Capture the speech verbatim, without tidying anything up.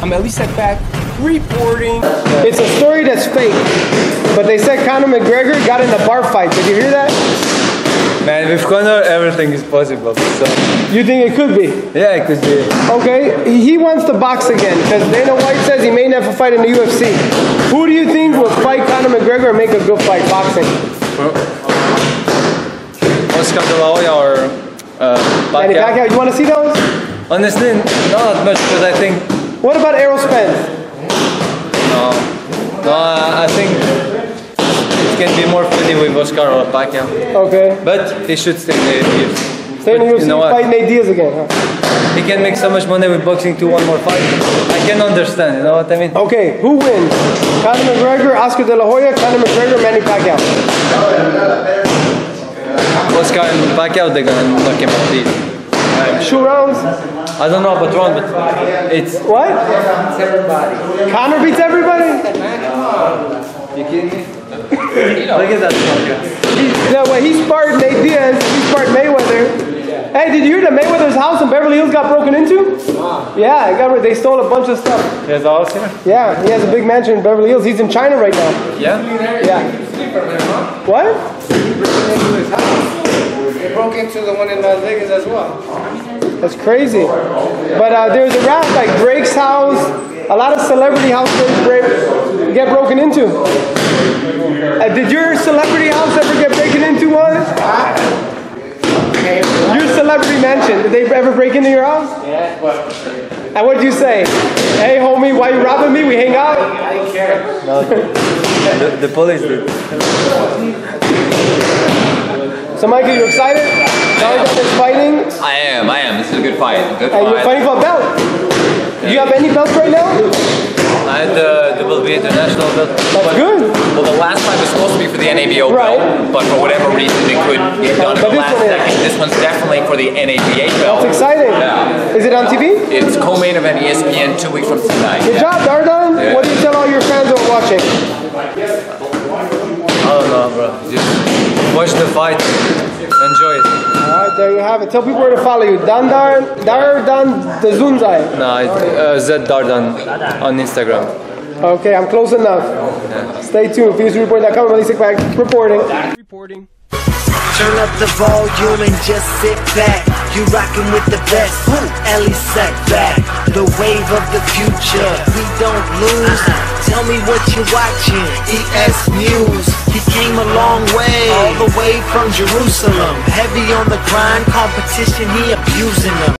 I'm Elie Seckbach reporting. It's a story that's fake, but they said Conor McGregor got in a bar fight. Did you hear that? Man, with Conor, everything is possible. So. You think it could be? Yeah, it could be. Okay, he wants to box again because Dana White says he may never fight in the U F C. Who do you think will fight Conor McGregor and make a good fight boxing? Oscar De La Hoya or uh, Manny Pacquiao. You want to see those? Honestly, not much because I think. What about Errol Spence? No, no, I think it can be more funny with Oscar or Pacquiao. Okay. But he should stay in the U F C. Stay in the U F C, you know, fight Nate Diaz again, huh? He can make so much money with boxing to one more fight. I can understand, you know what I mean? Okay, who wins? Conor McGregor, Oscar De La Hoya, Conor McGregor, Manny Pacquiao. Oscar and Pacquiao, they're gonna knock him out deep. Two rounds? I don't know about round, but it's... What? Conor beats everybody? You kidding me? Look at that. Yeah, when he sparred Nate Diaz, he sparred Mayweather. Hey, did you hear that Mayweather's house in Beverly Hills got broken into? Yeah, it got, they stole a bunch of stuff. He has a house here? Yeah, he has a big mansion in Beverly Hills. He's in China right now. Yeah? Yeah. What? They broke into the one in Las Vegas as well. That's crazy. But uh, there's a rap like Drake's house, a lot of celebrity houses break, get broken into. Uh, did your celebrity house ever get broken into one? Your celebrity mansion, did they ever break into your house? Yeah. And what did you say? Hey homie, why you robbing me? We hang out? I don't care. No, the, the police did. So, Mike, are you excited? Now that it's fighting? I am, I am. This is a good fight. Good and fight. You're fighting for a belt. Yeah. Do you have any belts right now? I had the W B A international belt. That's good. Well, the last fight was supposed to be for the N A B O right. belt, but for whatever reason, it couldn't get done at the last second. This one's definitely for the N A B A belt. That's exciting. Yeah. Is it on T V? It's co-main event E S P N two weeks from tonight. Good yeah. job, Dardan. Yeah. What do you tell all your fans who are watching? I don't know, bro. Just watch the fight. Enjoy it. Alright, there you have it. Tell people where to follow you. Dandar, Dardan the Zunzai. No, it's uh, Z Dardan on Instagram. Okay, I'm close enough. Yeah. Stay tuned. Fuse report dot com. Elie Seckbach reporting. Reporting. Turn up the volume and just sit back. You rockin' with the best. Elie Seckbach. The wave of the future. We don't lose. Tell me what you're watching. E S News. He came a long way. All the way from Jerusalem. Heavy on the grind. Competition, he abusing them.